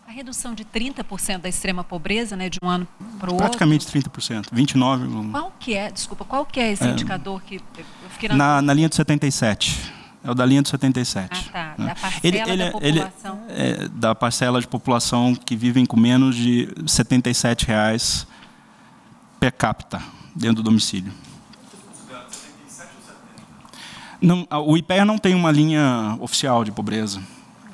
A redução de 30% da extrema pobreza, né, de um ano para o praticamente outro... Praticamente 30%. 29%. Qual que é, desculpa, qual que é esse indicador que... Eu fiquei na linha de 77%. É o da linha de 77. Ah, tá. Da parcela da população. Da parcela de população que vivem com menos de R$ 77,00 per capita dentro do domicílio. 77 ou 70? Não, o IPEA não tem uma linha oficial de pobreza.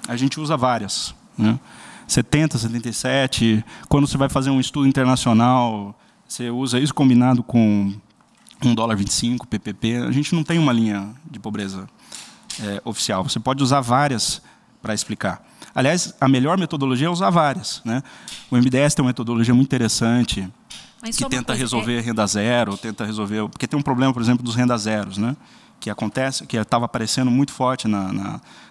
A gente usa várias. Né? 70, 77. Quando você vai fazer um estudo internacional, você usa isso combinado com $1,25, PPP. A gente não tem uma linha de pobreza oficial. Você pode usar várias para explicar. Aliás, a melhor metodologia é usar várias. Né? O MDS tem uma metodologia muito interessante, mas que tenta resolver renda zero, tenta resolver... Porque tem um problema, por exemplo, dos renda zeros, né? Que acontece, que estava aparecendo muito forte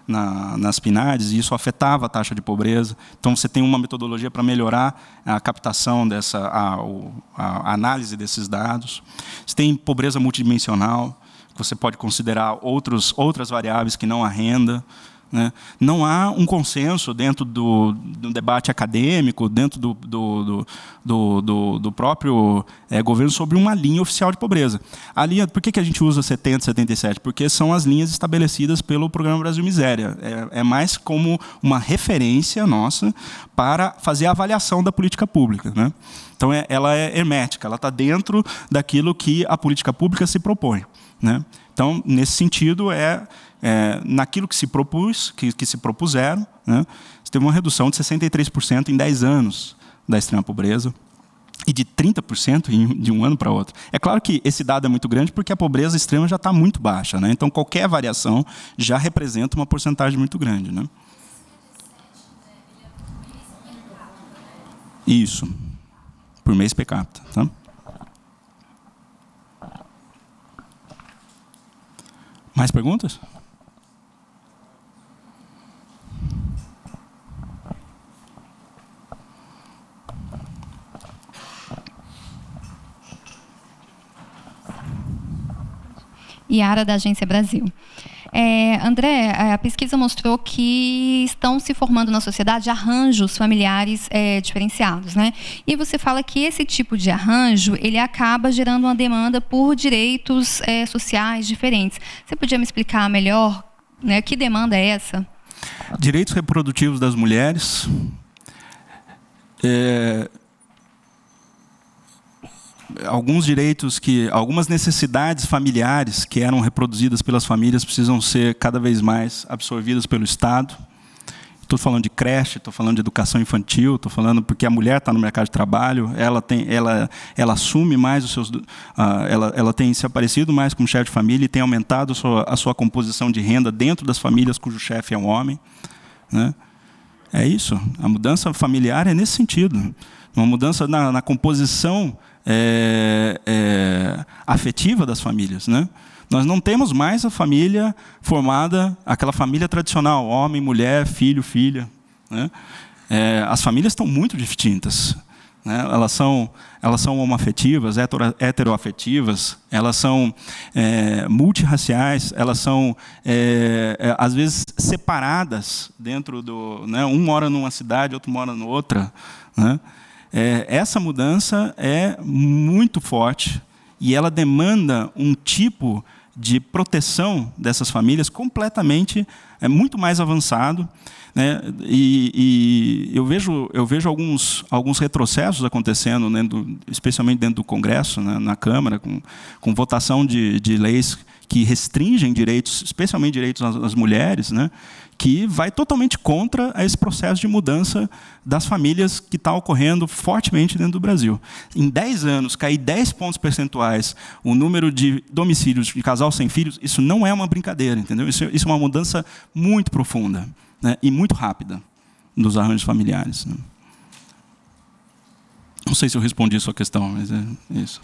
nas PNADs, e isso afetava a taxa de pobreza. Então, você tem uma metodologia para melhorar a captação dessa... a análise desses dados. Você tem pobreza multidimensional, você pode considerar outras variáveis que não a renda. Né? Não há um consenso dentro do debate acadêmico, dentro do próprio governo, sobre uma linha oficial de pobreza. A linha, por que a gente usa 70, 77? Porque são as linhas estabelecidas pelo Programa Brasil Miséria. É mais como uma referência nossa para fazer a avaliação da política pública. Né? Então, ela é hermética, ela está dentro daquilo que a política pública se propõe. Né? Então, nesse sentido, naquilo que se propôs, que se propuseram, né, você teve uma redução de 63% em 10 anos da extrema pobreza e de 30% de um ano para outro. É claro que esse dado é muito grande porque a pobreza extrema já está muito baixa. Né? Então, qualquer variação já representa uma porcentagem muito grande. Né? Isso, por mês per capita. Tá? Mais perguntas? Yara, da Agência Brasil. André, a pesquisa mostrou que estão se formando na sociedade arranjos familiares diferenciados, né? E você fala que esse tipo de arranjo, ele acaba gerando uma demanda por direitos sociais diferentes. Você podia me explicar melhor, né, que demanda é essa? Direitos reprodutivos das mulheres, alguns direitos algumas necessidades familiares que eram reproduzidas pelas famílias precisam ser cada vez mais absorvidas pelo Estado. Estou falando de creche, estou falando de educação infantil, estou falando porque a mulher está no mercado de trabalho, ela assume mais os seus... Ela tem se aparecido mais como chefe de família e tem aumentado a sua composição de renda dentro das famílias cujo chefe é um homem. Né? É isso. A mudança familiar é nesse sentido. Uma mudança na composição afetiva das famílias, né? Nós não temos mais a família formada, aquela família tradicional, homem, mulher, filho, filha, né? As famílias estão muito distintas, né? Elas são homoafetivas, heteroafetivas, elas são multirraciais, elas são às vezes separadas dentro do, né? Um mora numa cidade, outro mora na outra, né? Essa mudança é muito forte e ela demanda um tipo de proteção dessas famílias completamente, muito mais avançado. Né? E eu vejo alguns retrocessos acontecendo, né, especialmente dentro do Congresso, né, na Câmara, com votação de leis que restringem direitos, especialmente direitos às mulheres, né, que vai totalmente contra esse processo de mudança das famílias que está ocorrendo fortemente dentro do Brasil. Em 10 anos, cair 10 pontos percentuais o número de domicílios de casal sem filhos, isso não é uma brincadeira, entendeu? Isso é uma mudança muito profunda, né, e muito rápida dos arranjos familiares. Né? Não sei se eu respondi a sua questão, mas é isso.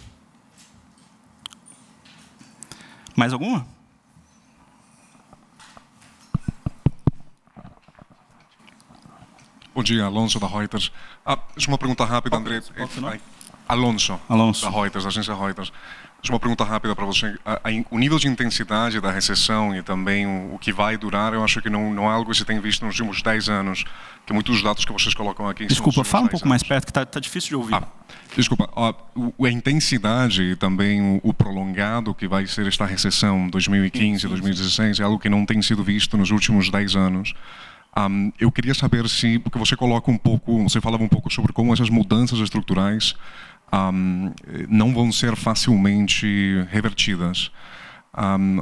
Mais alguma? dia, Alonso, da Reuters. Deixa uma pergunta rápida, André. Alonso, da Reuters, da agência Reuters. Deixa uma pergunta rápida para você. O nível de intensidade da recessão e também o que vai durar, eu acho que não é algo que se tem visto nos últimos 10 anos, que muitos dos dados que vocês colocam aqui... Desculpa, fala um pouco mais perto, que está difícil de ouvir. Desculpa, a intensidade e também o prolongado que vai ser esta recessão 2015, sim. 2016, é algo que não tem sido visto nos últimos 10 anos. Eu queria saber se, porque você coloca um pouco, você falava um pouco sobre como essas mudanças estruturais não vão ser facilmente revertidas.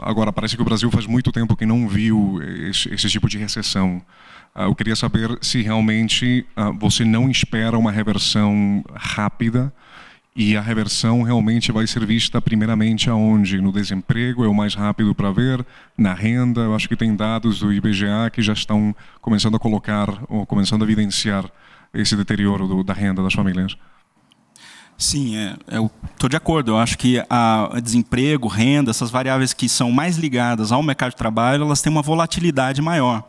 Agora, parece que o Brasil faz muito tempo que não viu esse tipo de recessão. Eu queria saber se realmente você não espera uma reversão rápida e a reversão realmente vai ser vista primeiramente aonde? No desemprego é o mais rápido para ver, na renda, eu acho que tem dados do IBGE que já estão começando a colocar ou começando a evidenciar esse deterioro da renda das famílias. Sim, eu estou de acordo. Eu acho que a desemprego, renda, essas variáveis que são mais ligadas ao mercado de trabalho, elas têm uma volatilidade maior.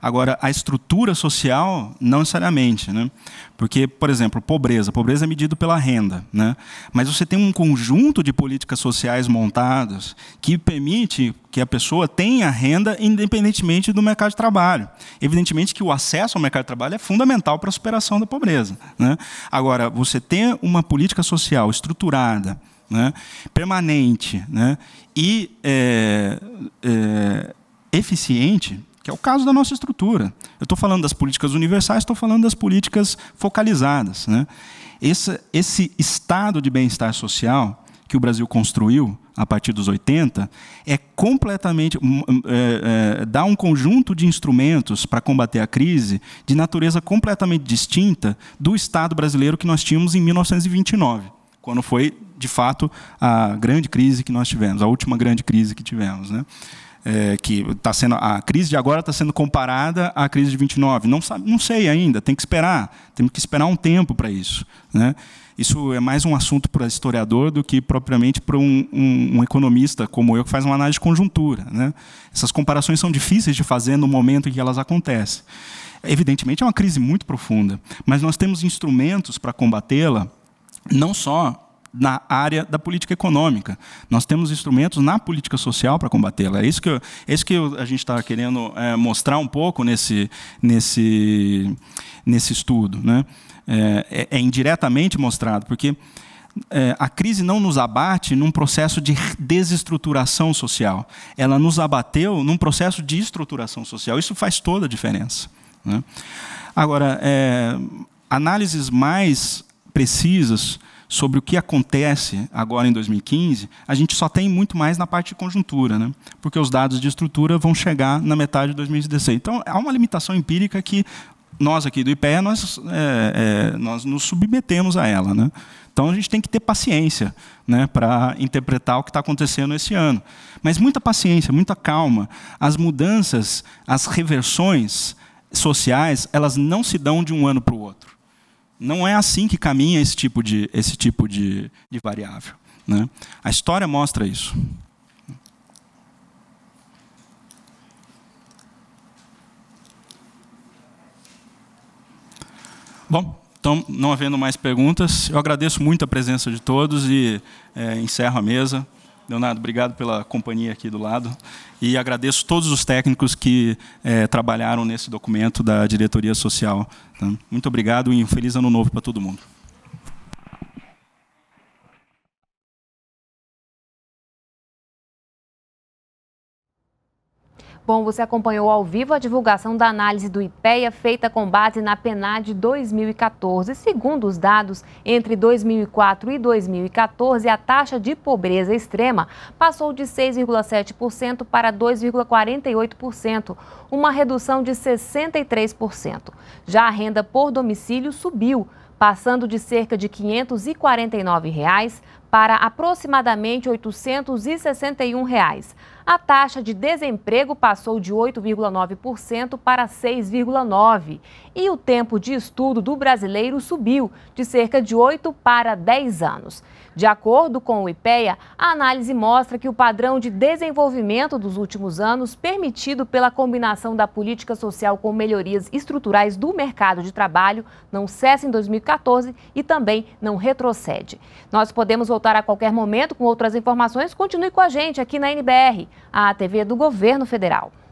Agora, a estrutura social, não necessariamente, né? Porque, por exemplo, pobreza. Pobreza é medida pela renda, né? Mas você tem um conjunto de políticas sociais montadas que permite que a pessoa tenha renda independentemente do mercado de trabalho. Evidentemente que o acesso ao mercado de trabalho é fundamental para a superação da pobreza, né? Agora, você ter uma política social estruturada, né? Permanente, né? E eficiente... que é o caso da nossa estrutura. Eu estou falando das políticas universais, estou falando das políticas focalizadas, né? Esse estado de bem-estar social que o Brasil construiu a partir dos 80 é completamente... dá um conjunto de instrumentos para combater a crise de natureza completamente distinta do Estado brasileiro que nós tínhamos em 1929, quando foi, de fato, a grande crise que nós tivemos, a última grande crise que tivemos, né? Que tá sendo, a crise de agora está sendo comparada à crise de 29. Não sei ainda, tem que esperar. Temos que esperar um tempo para isso, né? Isso é mais um assunto para historiador do que propriamente para um economista como eu, que faz uma análise de conjuntura, né? Essas comparações são difíceis de fazer no momento em que elas acontecem. Evidentemente, é uma crise muito profunda, mas nós temos instrumentos para combatê-la, não só na área da política econômica. Nós temos instrumentos na política social para combatê-la. É isso que a gente está querendo mostrar um pouco nesse estudo, né? É indiretamente mostrado, porque a crise não nos abate num processo de desestruturação social. Ela nos abateu num processo de estruturação social. Isso faz toda a diferença, né? Agora, análises mais precisas sobre o que acontece agora em 2015, a gente só tem muito mais na parte de conjuntura, né? Porque os dados de estrutura vão chegar na metade de 2016. Então, há uma limitação empírica que nós aqui do IPEA, nós nos submetemos a ela, né? Então, a gente tem que ter paciência, né, para interpretar o que está acontecendo esse ano. Mas muita paciência, muita calma. As mudanças, as reversões sociais, elas não se dão de um ano para o outro. Não é assim que caminha esse tipo de variável, né? A história mostra isso. Bom, então, não havendo mais perguntas, eu agradeço muito a presença de todos e encerro a mesa. Leonardo, obrigado pela companhia aqui do lado. E agradeço todos os técnicos que trabalharam nesse documento da Diretoria Social. Muito obrigado e um feliz ano novo para todo mundo. Bom, você acompanhou ao vivo a divulgação da análise do IPEA feita com base na PNAD 2014. Segundo os dados, entre 2004 e 2014, a taxa de pobreza extrema passou de 6,7% para 2,48%, uma redução de 63%. Já a renda por domicílio subiu, passando de cerca de R$ 549 para aproximadamente R$ 861. A taxa de desemprego passou de 8,9% para 6,9%. E o tempo de estudo do brasileiro subiu de cerca de 8 para 10 anos. De acordo com o IPEA, a análise mostra que o padrão de desenvolvimento dos últimos anos, permitido pela combinação da política social com melhorias estruturais do mercado de trabalho, não cessa em 2014 e também não retrocede. Nós podemos voltar a qualquer momento com outras informações. Continue com a gente aqui na NBR, a TV do Governo Federal.